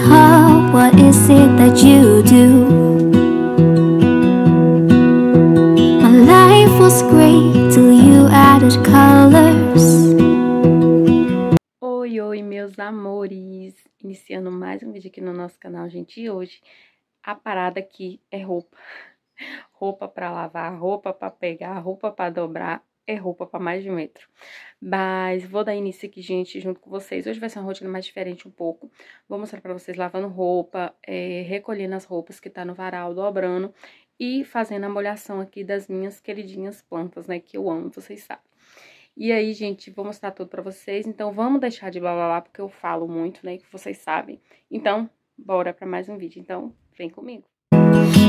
heart, what is it that you do? My life was great till you added colors. Oi, oi, meus amores! Iniciando mais um vídeo aqui no nosso canal, gente. E hoje a parada aqui é roupa. Roupa pra lavar, roupa pra pegar, roupa pra dobrar. É roupa para mais de um metro. Mas vou dar início aqui, gente, junto com vocês. Hoje vai ser uma rotina mais diferente um pouco. Vou mostrar para vocês lavando roupa, recolhendo as roupas que tá no varal, dobrando e fazendo a molhação aqui das minhas queridinhas plantas, né? Que eu amo, vocês sabem. E aí, gente, vou mostrar tudo para vocês. Então, vamos deixar de blá blá blá, porque eu falo muito, né? Que vocês sabem. Então, bora para mais um vídeo. Então, vem comigo.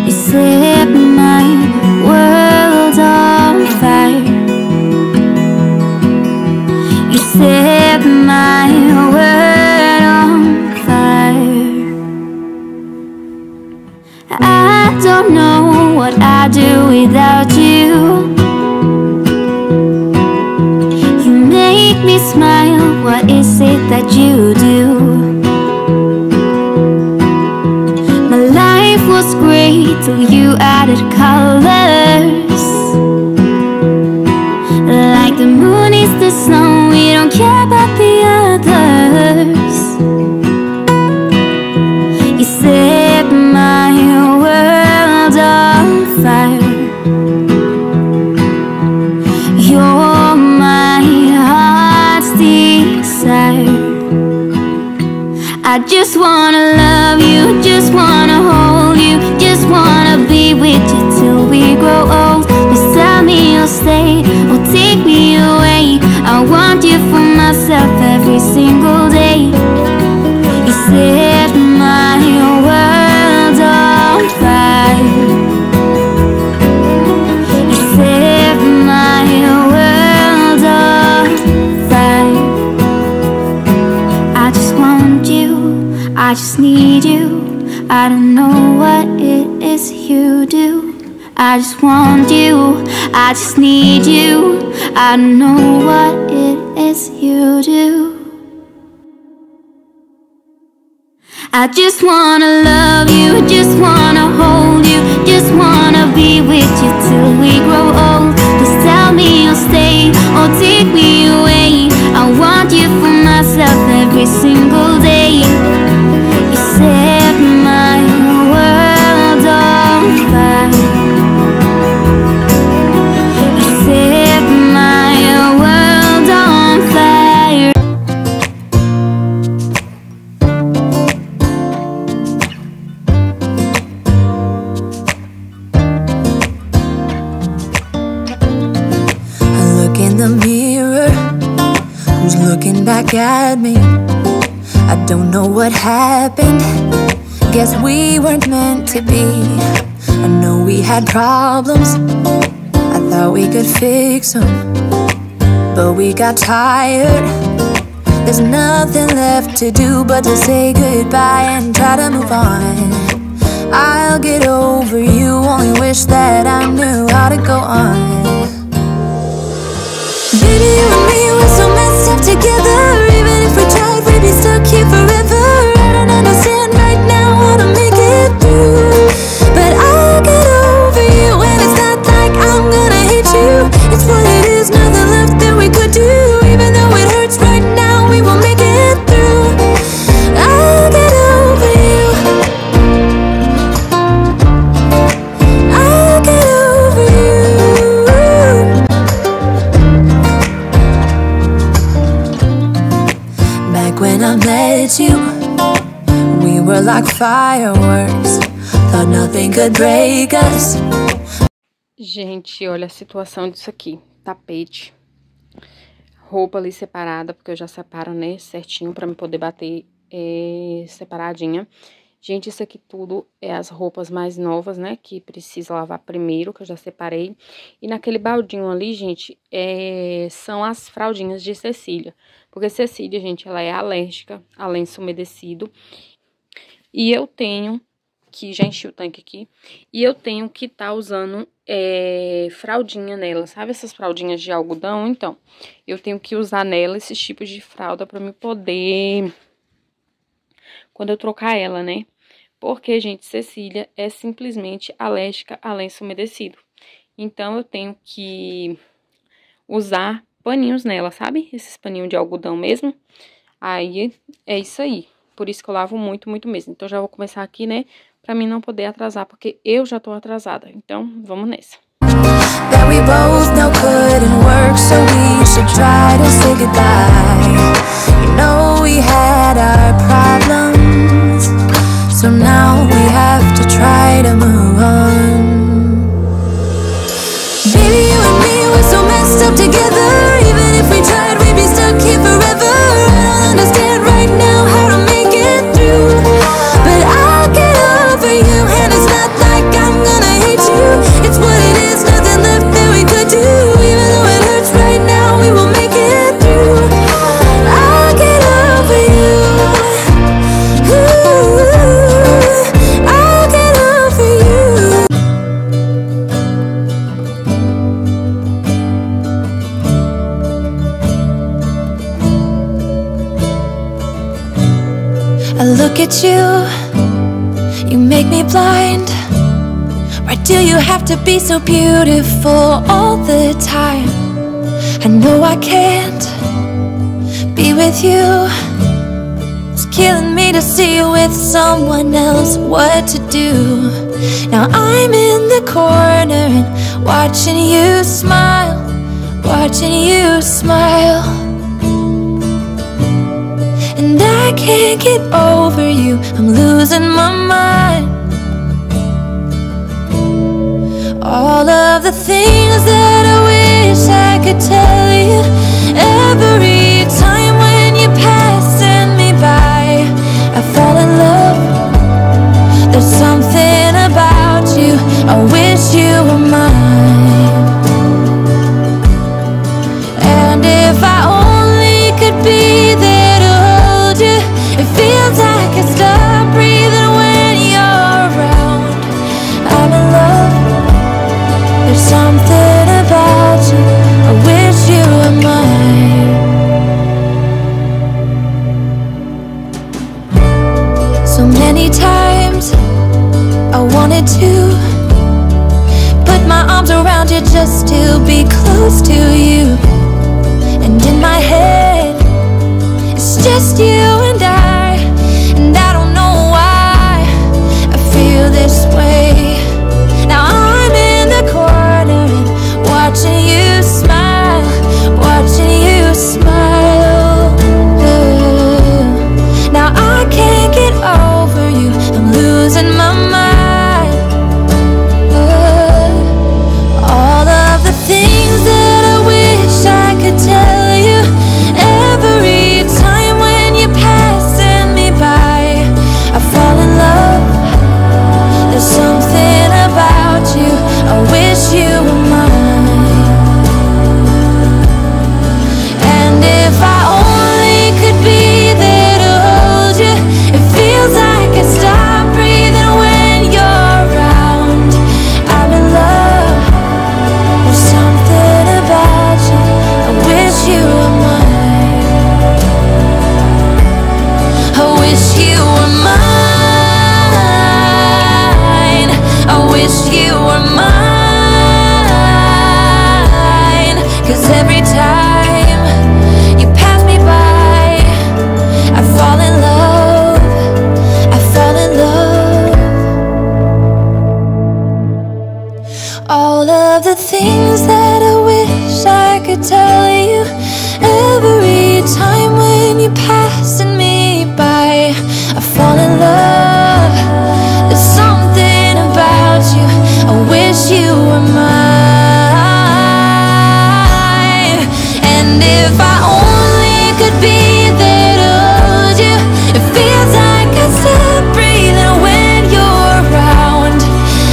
Set my world on fire. I don't know what I do without you. You make me smile, what is it that you do? My life was great till you added colors. Like the moon is the snow, we don't care about the others. You set my world on fire. You're my heart's desire. I just wanna love you, just wanna hold you, just wanna be with you till we grow old. Just tell me you'll stay or take me away. I want you for myself every single day. You set my world on fire. You set my world on fire. I just want you, I just need you. I don't know what it is you do. I just want you, I just need you. I don't know what it is you do. I just wanna love you, just wanna hold you, just wanna be with you till we grow old. Just tell me you'll stay or take me away. I want you for myself every single day. You set my world on fire. At me, I don't know what happened. Guess we weren't meant to be. I know we had problems, I thought we could fix them, but we got tired. There's nothing left to do but to say goodbye and try to move on. I'll get over you, only wish that I knew how to go on. Baby, you and me were so messed up together. Even if we tried, we'd be stuck here forever. I don't understand right now how to make it through, but I'll get over you. And it's not like I'm gonna hate you. It's what it is, nothing left that we could do. Even though it hurts right now, we will make it through. I'll get over you. I'll get over you. When I met you, we were like fireworks. Thought nothing could break us. Gente, olha a situação disso aqui. Tapete. Roupa ali separada, porque eu já separo, né, certinho, pra me poder bater separadinha. Gente, isso aqui tudo é as roupas mais novas, né, que precisa lavar primeiro, que eu já separei. E naquele baldinho ali, gente, são as fraldinhas de Cecília. Porque Cecília, gente, ela é alérgica a lenço umedecido. E eu tenho, que já enchi o tanque aqui, e eu tenho que tá usando fraldinha nela, sabe? Essas fraldinhas de algodão, então. Eu tenho que usar nela esses tipos de fralda pra me poder quando eu trocar ela, né? Porque, gente, Cecília é simplesmente alérgica a lenço umedecido. Então, eu tenho que usar paninhos nela, sabe? Esses paninhos de algodão mesmo. Aí, é isso aí. Por isso que eu lavo muito, muito mesmo. Então, já vou começar aqui, né? Pra mim não poder atrasar, porque eu já tô atrasada. Então, vamos nessa. I look at you, you make me blind. Why do you have to be so beautiful all the time? I know I can't be with you. It's killing me to see you with someone else, what to do. Now I'm in the corner and watching you smile, watching you smile. And I can't get over you, I'm losing my mind. All of the things that I wish I could tell you, every time when you're passing me by, I fall in love. There's something about you, I wish you were mine. And if I only could be there, it feels like I can stop breathing when you're around. I'm in love. There's something about you, I wish you were mine. So many times I wanted to put my arms around you just to be close to you. And in my head, it's just you and I. This way. Now I'm in the corner and watching you smile, watching you smile. Now I can't get over you, I'm losing my mind. All of the things that I wish I could tell you, every time when you're passing me by, I fall in love. Something about you, I wish you were mine. And if I only could be there to hold you, it feels like I stop breathing when you're around. I'm in love. There's something about you, I wish you were mine. I wish you were mine. You were mine, 'cause every time you pass me by, I fall in love, I fall in love. All of the things that I wish I could tell you, every time when you're passing me by, I fall in love. There's something about you, I wish you were mine. And if I only could be there to hold you, it feels like I stop breathing when you're around.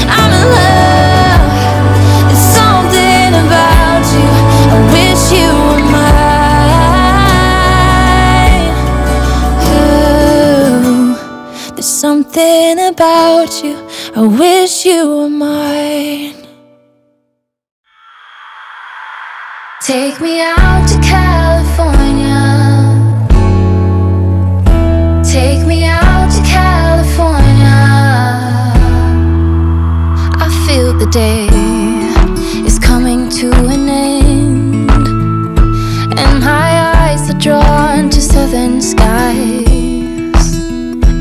I'm in love. There's something about you, I wish you were mine. Ooh, there's something about you, I wish you were mine. Take me out to California. Take me out. the day is coming to an end, and my eyes are drawn to southern skies.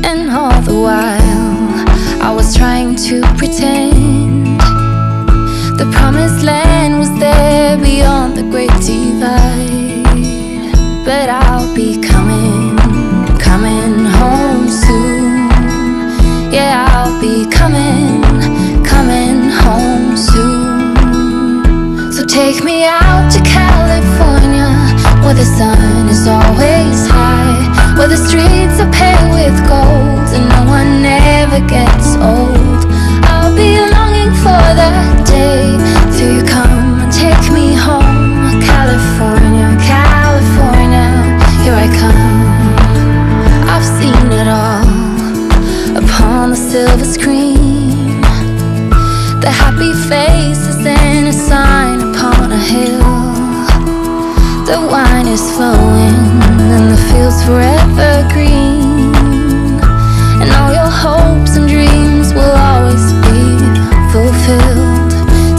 And all the while I was trying to pretend the promised land was there beyond the great divide. But I'll be coming home soon. Yeah, I'll be coming home soon. So take me out to California, where the sun is always high, where the streets are paved with gold and no one ever gets old. I'll be longing for that day till you come and take me home. California, California, here I come. I've seen it all upon the silver screen, the happy faces and a sign upon a hill. The wine is flowing and the fields forever green, and all your hopes and dreams will always be fulfilled.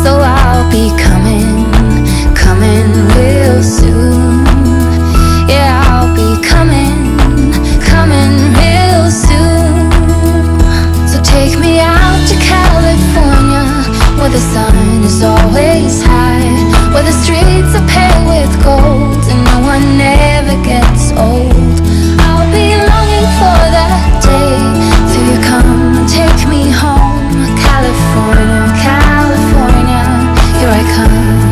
So I'll be coming real soon. Yeah, I'll be coming real soon. So take me out to California, where the sun is always high, where the streets are paved with gold and no one ever gets old. I'll be longing for that day till you come and take me home. California, California, here I come.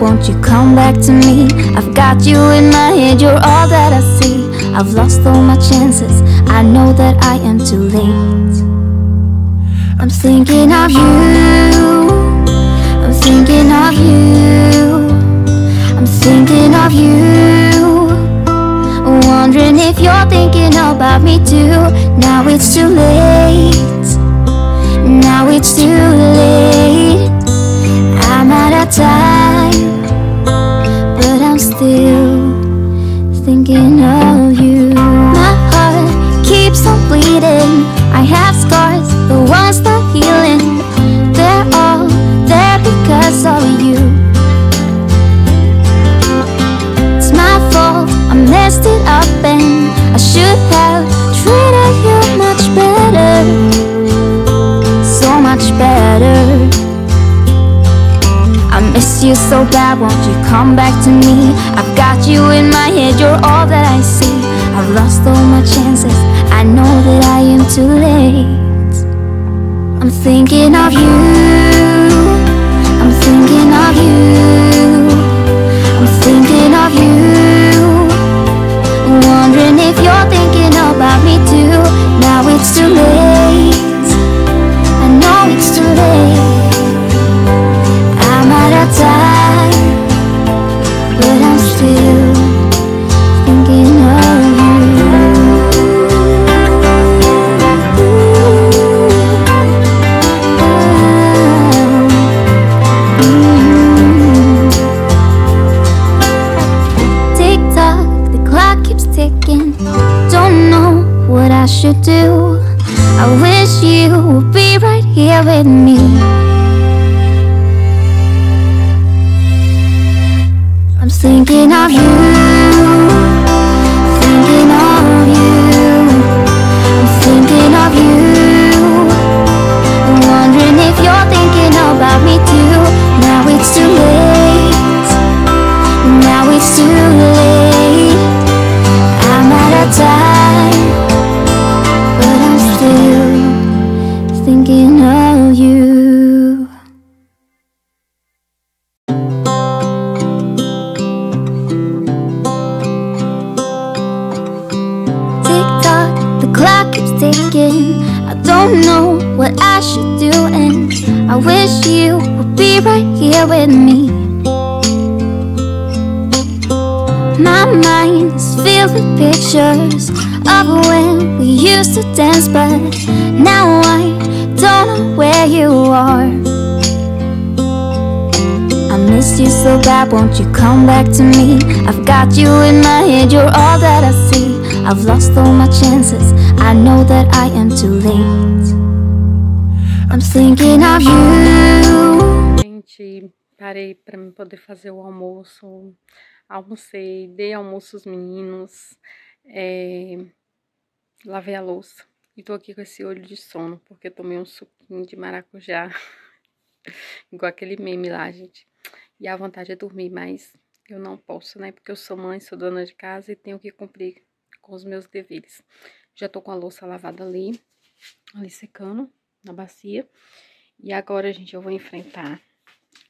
Won't you come back to me? I've got you in my head, you're all that I see. I've lost all my chances, I know that I am too late. I'm thinking of you, I'm thinking of you, I'm thinking of you, wondering if you're thinking about me too. Now it's too late, now it's too late. I'm out of time, but I'm still thinking of you. My heart keeps on bleeding, I have scars, the ones not healing. They're all there because of you. It's my fault, I messed it up and I should have treated you much better, so much better. I miss you so bad, won't you come back to me? I've got you in my head, you're all that I see. I've lost all my chances, I know that I am too late. I'm thinking of you, I'm thinking of you, I'm thinking of you, wondering if you're thinking about me too. Now it's too late, I know it's too late. Time, but I'm still thinking of you. Thinking of you, thinking of you, I'm thinking of you, I'm wondering if you're thinking about me too. Now it's too late, now it's too late. I'm out of time, but I'm still thinking of you. I don't know what I should do, and I wish you would be right here with me. My mind's filled with pictures of when we used to dance, but now I don't know where you are. I miss you so bad, won't you come back to me? I've got you in my head, you're all that I see. I've lost all my chances, I know that I am too late. I'm thinking of you. Gente, parei pra mim poder fazer o almoço. Almocei, dei almoço aos meninos, lavei a louça. E tô aqui com esse olho de sono, porque eu tomei um suquinho de maracujá. Igual aquele meme lá, gente. E a vontade é dormir, mas eu não posso, né? Porque eu sou mãe, sou dona de casa e tenho que cumprir com os meus deveres. Já tô com a louça lavada ali secando, na bacia. E agora, gente, eu vou enfrentar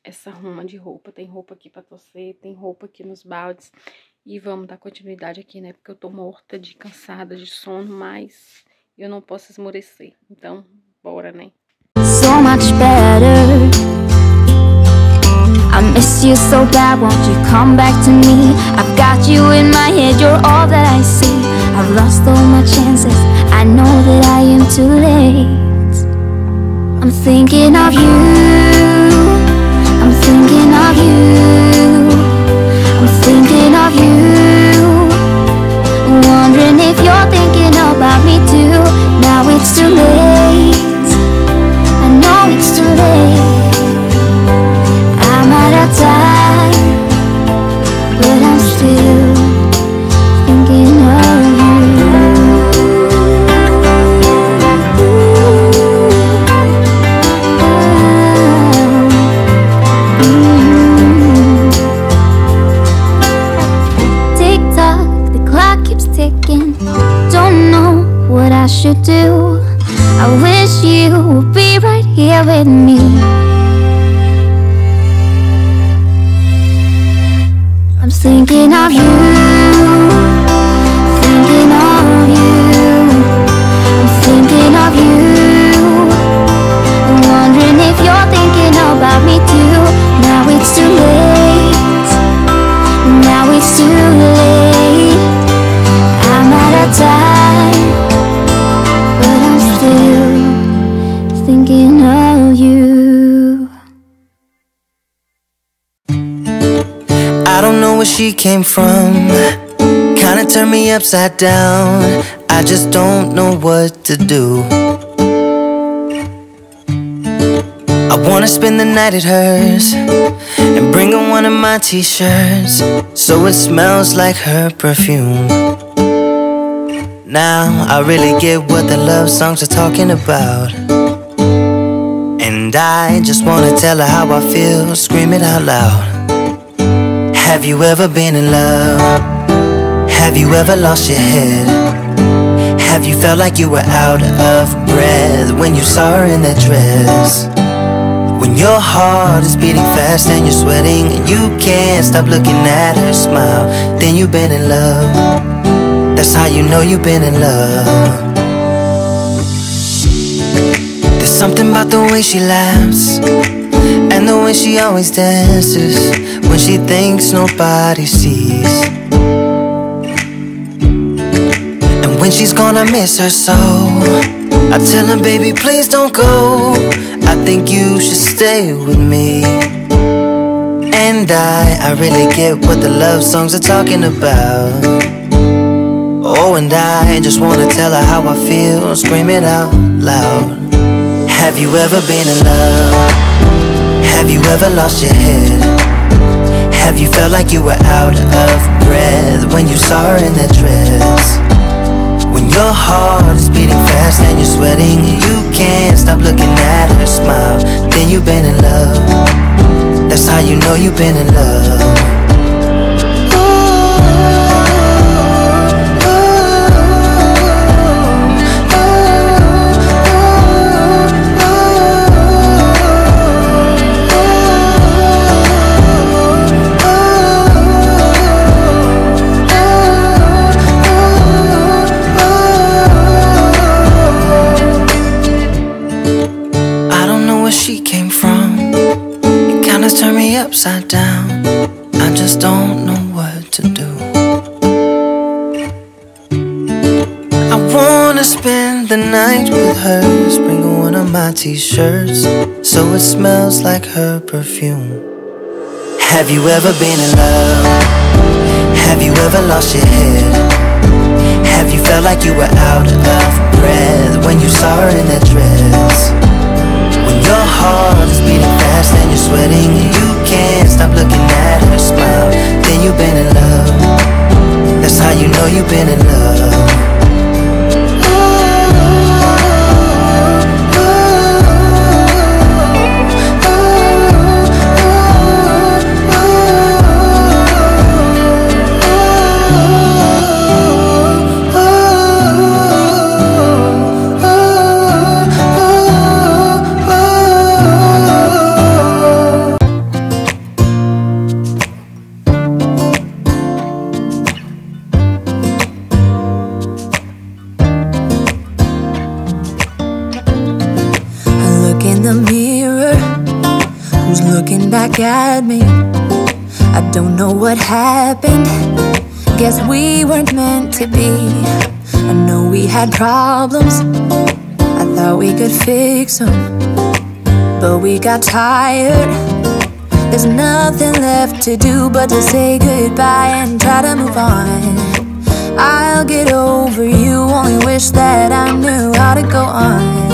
essa ruma de roupa. Tem roupa aqui pra torcer, tem roupa aqui nos baldes. E vamos dar continuidade aqui, né? Porque eu tô morta de cansada, de sono, mas eu não posso esmorecer. Então, bora, né? So much better. I miss you so bad, won't you come back to me? I've got you in my head, you're all that I see. I've lost all my chances, I know that I am too late. I'm thinking of you, I'm thinking of you, I'm thinking of you, I'm wondering if you're thinking about me too. Now it's too late, I know it's too late. Do I wish you would be right here with me? I'm thinking of you, thinking of you, I'm thinking of you, I'm wondering if you're thinking about me too. Now it's too late, now it's too late. I'm out of time, thinking of you. I don't know where she came from, kinda turned me upside down. I just don't know what to do. I wanna spend the night at hers and bring her one of my t-shirts so it smells like her perfume. Now I really get what the love songs are talking about, and I just wanna tell her how I feel, scream it out loud. Have you ever been in love? Have you ever lost your head? Have you felt like you were out of breath when you saw her in that dress? When your heart is beating fast and you're sweating and you can't stop looking at her smile, then you've been in love. That's how you know you've been in love. Something about the way she laughs and the way she always dances when she thinks nobody sees. And when she's gone, I miss her so. I tell her, baby, please don't go, I think you should stay with me. And I really get what the love songs are talking about. Oh, and I just wanna tell her how I feel, scream it out loud. Have you ever been in love? Have you ever lost your head? Have you felt like you were out of breath when you saw her in that dress? When your heart is beating fast and you're sweating, you can't stop looking at her smile. Then you've been in love. That's how you know you've been in love. Upside down, I just don't know what to do. I wanna spend the night with her, sprinkle one of my t-shirts so it smells like her perfume. Have you ever been in love? Have you ever lost your head? Have you felt like you were out of breath when you saw her in that dress? When your heart is beating fast and you're sweating, you can't stop looking at her smile. Then you've been in love. That's how you know you've been in love. At me, I don't know what happened. Guess we weren't meant to be. I know we had problems, I thought we could fix them, but we got tired. There's nothing left to do but to say goodbye and try to move on. I'll get over you, only wish that I knew how to go on.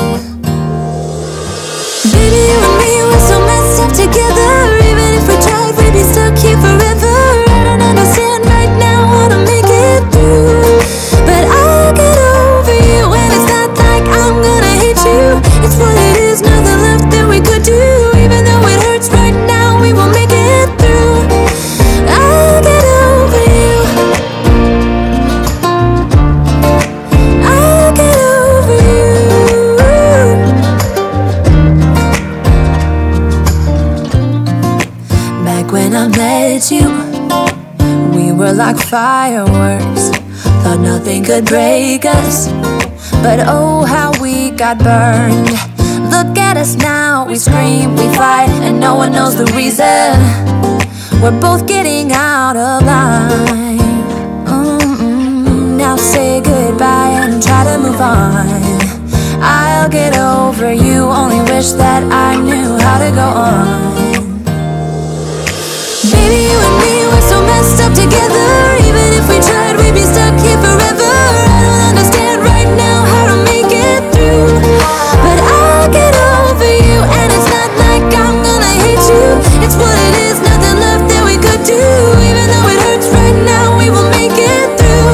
Baby, you and me were so messed up together. Even if we tried, we'd be stuck here forever. I don't understand right now how to make it through, but I'll get over you. And it's not like I'm gonna hate you. It's what it is, nothing left that we could do. Even though it hurts right now, we will make it through. I'll get over you. I'll get over you. When I met you, we were like fireworks. Thought nothing could break us, but oh how we got burned. Look at us now, we scream, we fight, and no one knows the reason. We're both getting out of line. Now say goodbye and try to move on. I'll get over you, only wish that I knew how to go on. Baby, you and me were so messed up together. Even if we tried, we'd be stuck here forever. I don't understand right now how to make it through, but I'll get over you. And it's not like I'm gonna hate you. It's what it is, nothing left that we could do. Even though it hurts right now, we will make it through.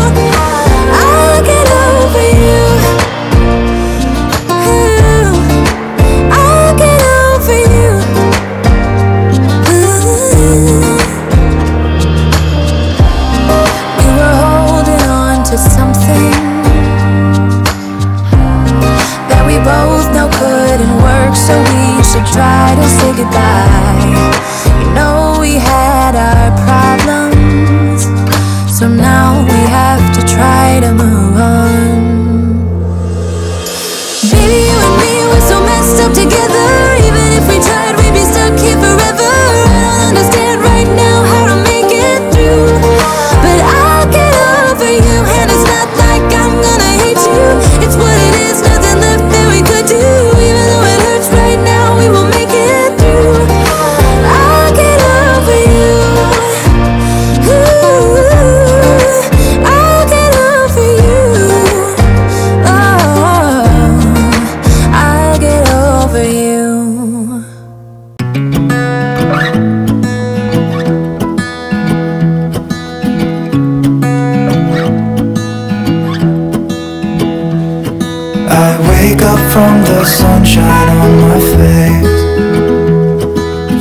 I'll get over you. I'll get over you. Something that we both know couldn't work, so we should try to say goodbye. You know we had our problems, so now we have to try to move on. Baby, you and me were so messed up together. Even if we tried, we'd be stuck here forever. I don't understand right now how to make it through, but I'll get over you. It's what it is, nothing left that we could do. Even though it hurts right now, we will make it through.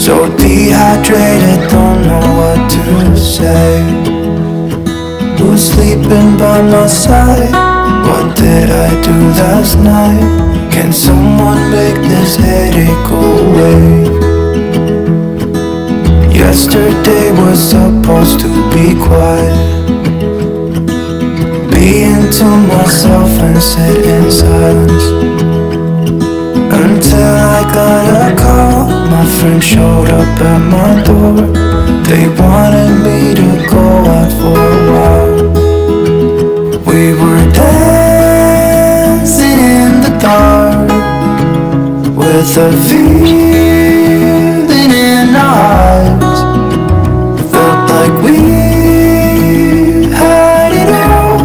so dehydrated, don't know what to say. Who's sleeping by my side? What did I do last night? Can someone make this headache go away? Yesterday was supposed to be quiet, being to myself and sit in silence, until I got a call. My friend showed up at my door. They wanted me to go out for a while. We were dancing in the dark with a feeling in our eyes. Felt like we had it all.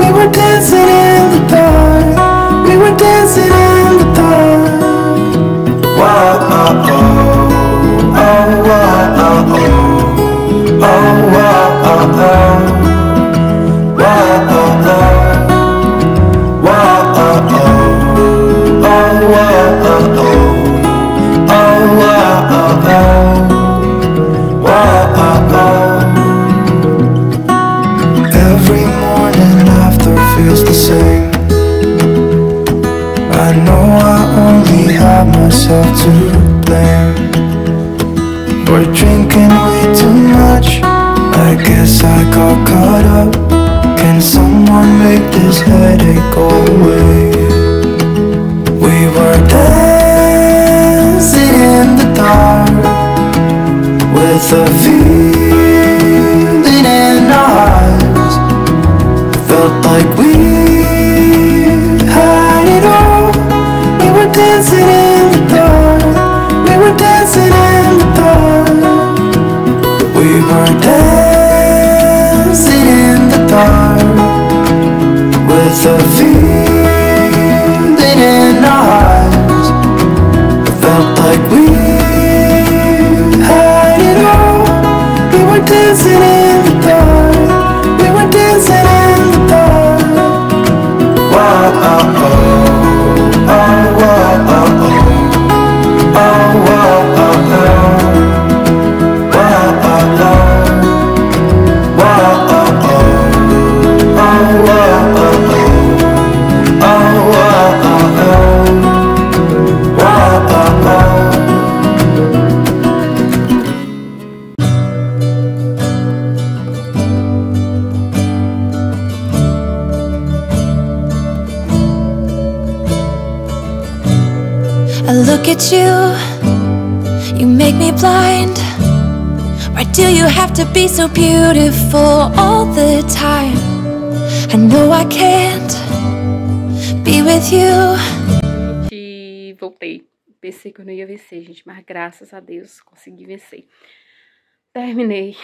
We were dancing in the dark. We were dancing in the dark. Every morning after feels the same. I know I only have myself to blame. We're drinking way too much. I guess I got caught up. Can someone make this headache go away? We were dancing in the dark with a feeling in our eyes. Felt like we had it all. We were dancing in the dark. We were dancing in the dark. We were dancing in the dark with a feeling in our eyes. Felt like we had it all. We were dancing in the dark. We were dancing in the dark. At you, you make me blind. Why do you have to be so beautiful all the time? I know I can't be with you. Gente, voltei. Pensei que eu não ia vencer, gente, mas graças a Deus consegui vencer. Terminei.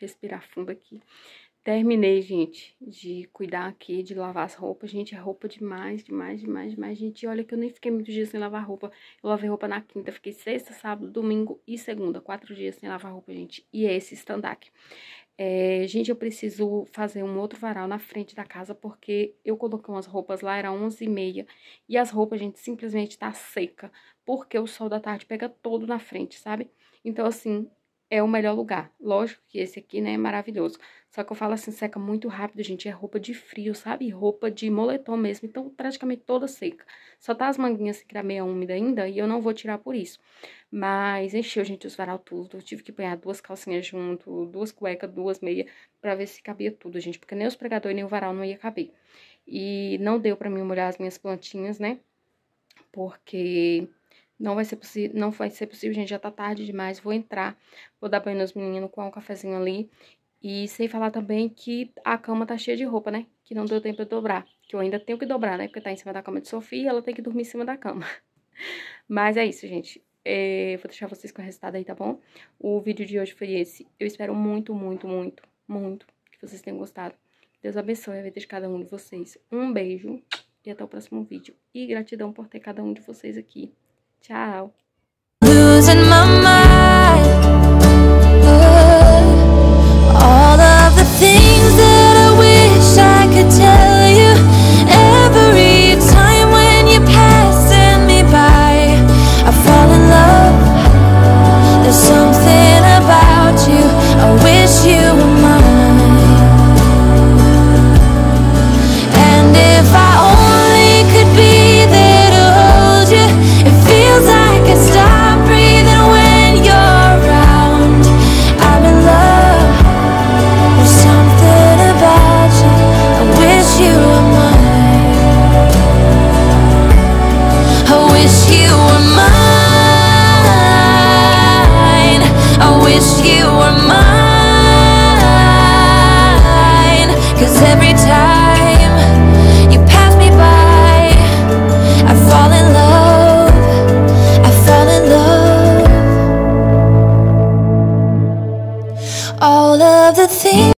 Respirar fundo aqui. Terminei, gente, de cuidar aqui, de lavar as roupas. Gente, é roupa demais, demais, demais, demais. Gente, olha que eu nem fiquei muitos dias sem lavar roupa. Eu lavei roupa na quinta, fiquei sexta, sábado, domingo e segunda. 4 dias sem lavar roupa, gente. E é esse stand-up. Gente, eu preciso fazer um outro varal na frente da casa, porque eu coloquei umas roupas lá, era 11h30. E as roupas, gente, simplesmente tá seca, porque o sol da tarde pega todo na frente, sabe? Então, assim... é o melhor lugar. Lógico que esse aqui, né, é maravilhoso. Só que eu falo assim, seca muito rápido, gente. É roupa de frio, sabe? Roupa de moletom mesmo. Então, praticamente toda seca. Só tá as manguinhas que tá meio úmida ainda e eu não vou tirar por isso. Mas encheu, gente, os varal tudo. Eu tive que apanhar 2 calcinhas junto, 2 cuecas, 2 meias, pra ver se cabia tudo, gente. Porque nem os pregadores, nem o varal não ia caber. E não deu pra mim molhar as minhas plantinhas, né? Porque... Não vai ser possível, gente, já tá tarde demais, vou entrar, vou dar banho nos meninos, com um cafezinho ali. E sem falar também que a cama tá cheia de roupa, né, que não deu tempo de dobrar, que eu ainda tenho que dobrar, né, porque tá em cima da cama de Sofia, ela tem que dormir em cima da cama. Mas é isso, gente, vou deixar vocês com o resultado aí, tá bom? O vídeo de hoje foi esse, eu espero muito, muito, muito, muito que vocês tenham gostado. Deus abençoe a vida de cada um de vocês, um beijo e até o próximo vídeo. E gratidão por ter cada um de vocês aqui. Tchau. Losing my mind.